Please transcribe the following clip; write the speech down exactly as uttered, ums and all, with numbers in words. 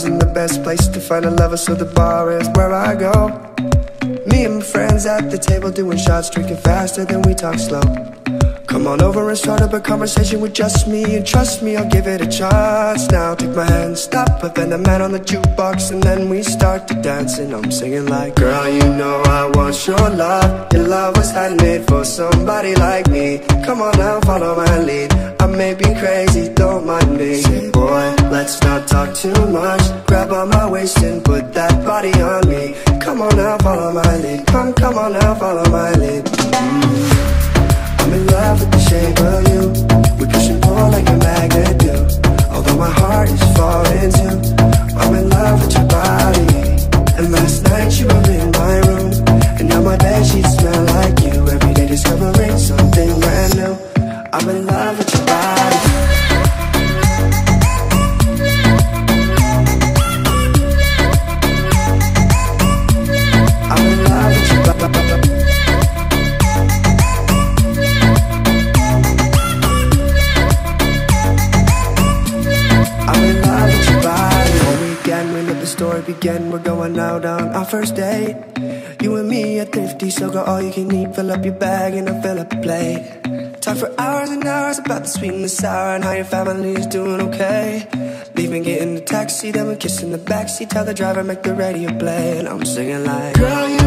isn't the best place to find a lover, so the bar is where I go. Me and my friends at the table doing shots, drinking faster than we talk slow. Come on over and start up a conversation with just me, and trust me, I'll give it a chance. Now take my hand, stop, but then the man on the jukebox, and then we start to dance. And I'm singing like, girl, you know I want your love. Your love was handmade for somebody like me. Come on now, follow my lead. I may be crazy, don't mind me. Say, boy, let's not talk too much. Grab on my waist and put that body on me. Come on now, follow my lead. Come, come on now, follow my lead. Mm. I'm in love with the shape of you. We push and pull like a magnet do. Although my heart is falling too, I'm in love with your body. And last night you were in my room, and now my bed sheets smell like you. Every day discovering something brand new. I'm in love with your body. Again, we're going out on our first date. You and me are thrifty, so go all you can eat. Fill up your bag and I fill up a plate. Talk for hours and hours about the sweet and the sour, and how your family is doing okay. Leaving, get in the taxi, then we kiss in the backseat. Tell the driver, make the radio play. And I'm singing like, girl, you